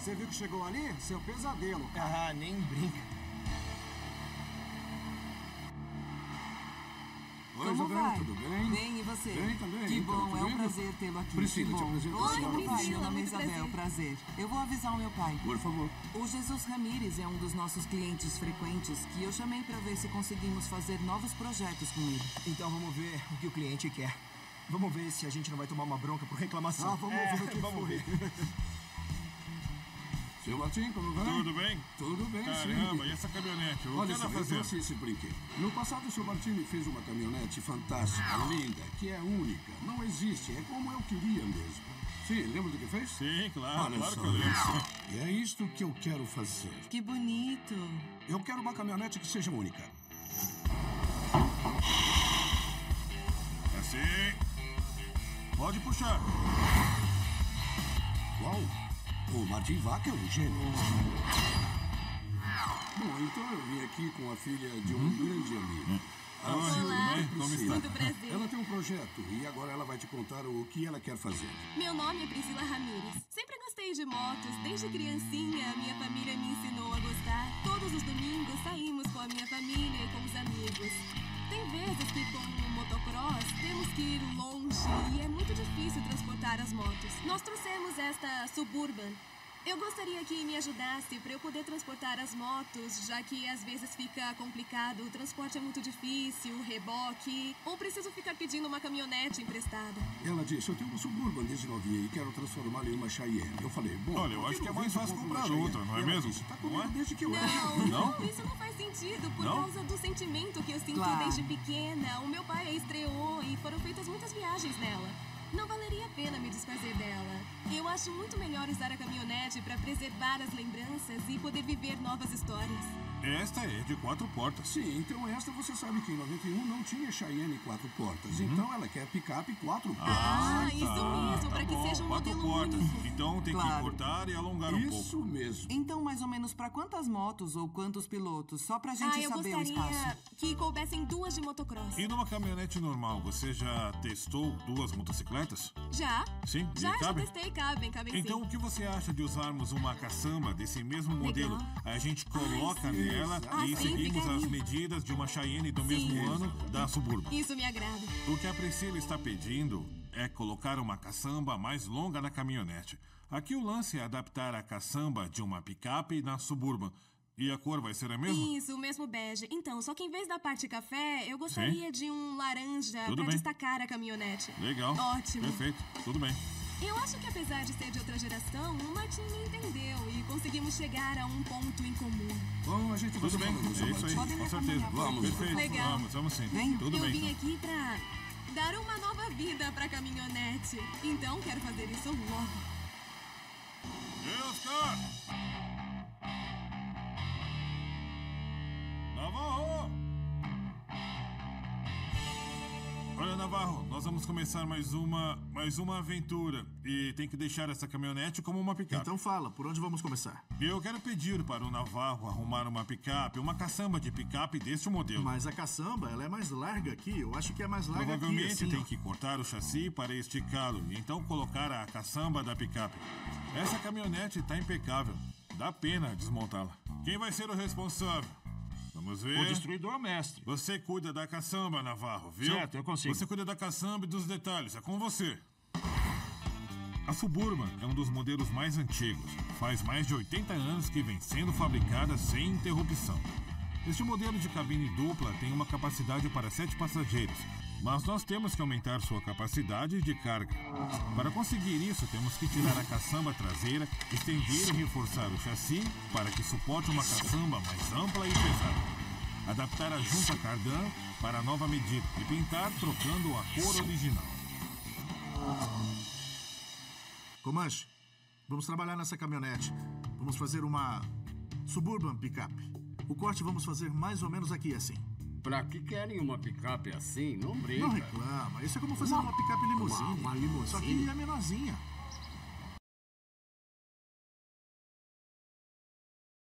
Você viu que chegou ali? Seu pesadelo, cara. Ah, nem brinca. Oi, Isabel, tudo bem? Bem, e você? Bem também. Que bom, então, é um prazer tê-lo aqui. Priscila, te apresento. Oi, Priscila, meu nome é Isabel, prazer. Eu vou avisar o meu pai. Por favor. O Jesus Ramírez é um dos nossos clientes frequentes que eu chamei para ver se conseguimos fazer novos projetos com ele. Então vamos ver o que o cliente quer. Vamos ver se a gente não vai tomar uma bronca por reclamação. Ah, vamos ver o que vamos ver. Seu Martim, como vai? Tudo bem? Tudo bem, sim. Caramba, e essa caminhonete? Olha só, eu trouxe esse brinquedo. No passado, o seu Martim me fez uma caminhonete fantástica, linda, que é única. Não existe, é como eu queria mesmo. Sim, lembra do que fez? Sim, claro. Olha só, e é isto que eu quero fazer. Que bonito. Eu quero uma caminhonete que seja única. Assim. Pode puxar. Uau. O Martín Vaca é um gênio. Bom, então eu vim aqui com a filha de um grande amigo. Olá, como está? Muito prazer. Ela tem um projeto e agora ela vai te contar o que ela quer fazer. Meu nome é Priscila Ramírez. Sempre gostei de motos. Desde criancinha, a minha família me ensinou a gostar. Todos os domingos saímos com a minha família e com os amigos. Tem vezes que com o motocross temos que ir longe e é muito difícil transportar as motos. Nós trouxemos esta Suburban. Eu gostaria que me ajudasse para eu poder transportar as motos, já que às vezes fica complicado, o transporte é muito difícil, o reboque, ou preciso ficar pedindo uma caminhonete emprestada. Ela disse, eu tenho uma Suburban desde novinha e quero transformá-la em uma Cheyenne. Eu falei, bom... Olha, eu acho que é mais fácil comprar outra, não é mesmo? Disse, tá comigo desde que eu era. Não, isso não faz sentido, por causa do sentimento que eu sinto desde pequena. O meu pai a estreou e foram feitas muitas viagens nela. Não valeria a pena me desfazer dela. Eu acho muito melhor usar a caminhonete para preservar as lembranças e poder viver novas histórias. Esta é de 4 portas. Sim, então esta você sabe que em 91 não tinha Cheyenne 4 portas. Então ela quer pick-up 4 portas. Ah, tá, isso mesmo, para que seja um modelo único. Então tem que cortar e alongar um pouco. Isso mesmo. Então mais ou menos para quantas motos ou quantos pilotos? Só pra gente saber o espaço. Eu gostaria que coubessem 2 de motocross. E numa caminhonete normal, você já testou 2 motocicletas? Já. Sim? Já testei, cabem sim. Então, o que você acha de usarmos uma caçamba desse mesmo modelo? Legal. A gente coloca nela e seguimos as medidas de uma Cheyenne do mesmo ano da Suburban. Isso me agrada. O que a Priscila está pedindo é colocar uma caçamba mais longa na caminhonete. Aqui o lance é adaptar a caçamba de uma picape na Suburban. E a cor vai ser a mesma? Isso, o mesmo bege. Então, só que em vez da parte café, eu gostaria de um laranja para destacar a caminhonete. Legal. Ótimo. Perfeito. Tudo bem. Eu acho que apesar de ser de outra geração, o Martín me entendeu e conseguimos chegar a um ponto em comum. Bom, a gente vai é isso aí, com certeza. Vamos. Perfeito. Legal. Vamos sim. Bem, eu vim aqui para dar uma nova vida para a caminhonete. Então, quero fazer isso logo. Deus, cara! Navarro! Olha, Navarro, nós vamos começar mais uma aventura. E tem que deixar essa caminhonete como uma picape. Então fala, por onde vamos começar? Eu quero pedir para o Navarro arrumar uma picape, uma caçamba de picape desse modelo. Mas a caçamba, ela é mais larga aqui, eu acho que é mais larga aqui. Provavelmente tem que cortar o chassi para esticá-lo e então colocar a caçamba da picape. Essa caminhonete está impecável, dá pena desmontá-la. Quem vai ser o responsável? Vamos ver. O destruidor mestre. Você cuida da caçamba, Navarro, viu? Certo, eu consigo. Você cuida da caçamba e dos detalhes, é com você. A Suburban é um dos modelos mais antigos. Faz mais de 80 anos que vem sendo fabricada sem interrupção. Este modelo de cabine dupla tem uma capacidade para 7 passageiros, mas nós temos que aumentar sua capacidade de carga. Para conseguir isso, temos que tirar a caçamba traseira, estender e reforçar o chassi para que suporte uma caçamba mais ampla e pesada. Adaptar a junta cardan para a nova medida e pintar trocando a cor original. Comanche, vamos trabalhar nessa caminhonete. Vamos fazer uma Suburban picape. O corte vamos fazer mais ou menos aqui, assim. Pra que querem uma picape assim? Não brinca. Não reclama. Isso é como fazer uma picape limusine. Só que é menorzinha.